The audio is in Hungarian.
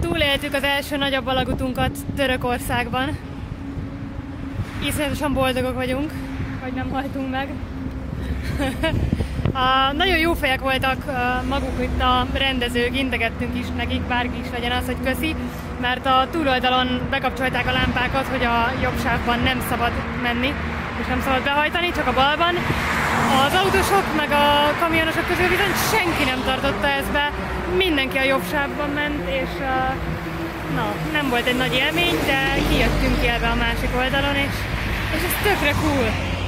Túléltük az első nagyobb alagutunkat Törökországban. Iszonyatosan boldogok vagyunk, hogy nem haltunk meg. Nagyon jó fejek voltak maguk itt a rendezők, integettünk is nekik, bárki is legyen az, hogy köszi, mert a túloldalon bekapcsolták a lámpákat, hogy a jobb sávban nem szabad menni, és nem szabad behajtani, csak a balban. Az autósok meg a kamionosok közül viszont senki nem tartotta ezt be, mindenki a jobb sávban ment, és nem volt egy nagy élmény, de kijöttünk ki ebbe a másik oldalon, és ez tökre cool.